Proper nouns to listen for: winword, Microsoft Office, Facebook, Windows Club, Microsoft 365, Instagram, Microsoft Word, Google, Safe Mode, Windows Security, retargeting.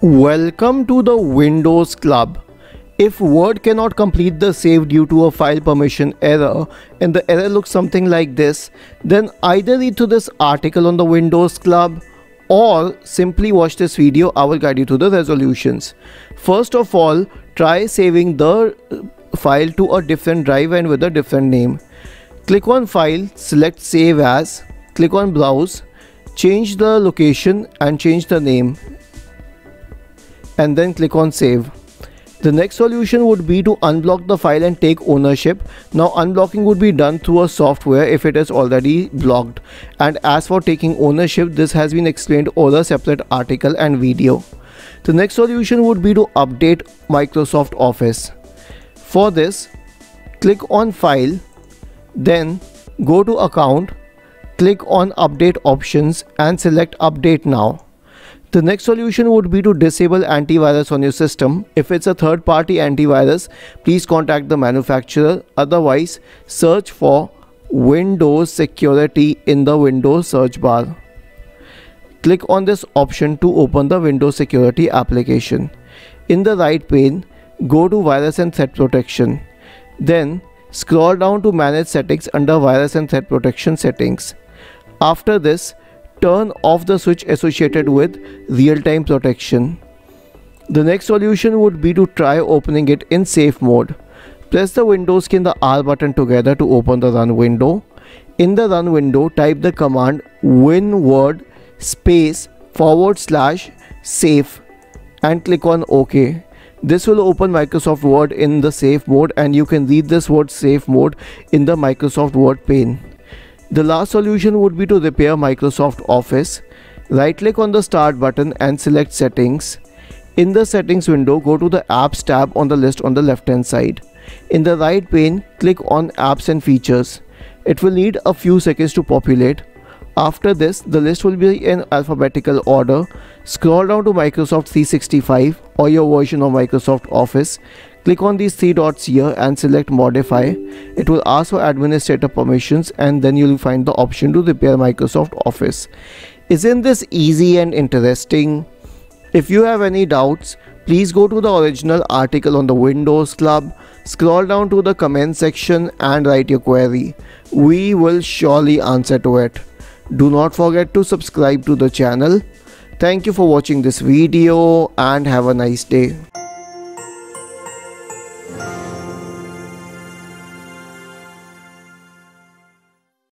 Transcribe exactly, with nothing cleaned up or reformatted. Welcome to the Windows Club. If Word cannot complete the save due to a file permission error and the error looks something like this, then either read through this article on the Windows Club or simply watch this video. I will guide you to the resolutions. First of all, try saving the file to a different drive and with a different name. Click on File, select Save As, click on Browse, change the location and change the name, and then click on save. The next solution would be to unblock the file and take ownership. Now unblocking would be done through a software if it is already blocked. And as for taking ownership, this has been explained over a separate article and video. The next solution would be to update Microsoft Office. For this, click on File, then go to Account, click on Update Options and select Update Now. The next solution would be to disable antivirus on your system. If it's a third-party antivirus, please contact the manufacturer. Otherwise, search for Windows Security in the Windows search bar. Click on this option to open the Windows Security application. In the right pane, go to Virus and Threat Protection. Then, scroll down to Manage Settings under Virus and Threat Protection Settings. After this, turn off the switch associated with real-time protection. The next solution would be to try opening it in safe mode. Press the Windows key and the R button together to open the run window. In the run window, type the command winword space forward slash safe and click on OK. This will open Microsoft Word in the safe mode, and you can read this word safe mode in the Microsoft Word pane. The last solution would be to repair Microsoft Office. Right click on the Start button and select Settings. In the Settings window, go to the Apps tab on the list on the left hand side. In the right pane, click on Apps and Features. It will need a few seconds to populate. After this, the list will be in alphabetical order. Scroll down to Microsoft three sixty-five or your version of Microsoft Office. Click on these three dots here and select Modify. It will ask for administrator permissions, and then you'll find the option to repair Microsoft Office. Isn't this easy and interesting? If you have any doubts, please go to the original article on the Windows Club, scroll down to the comment section and write your query. We will surely answer to it. Do not forget to subscribe to the channel. Thank you for watching this video and have a nice day.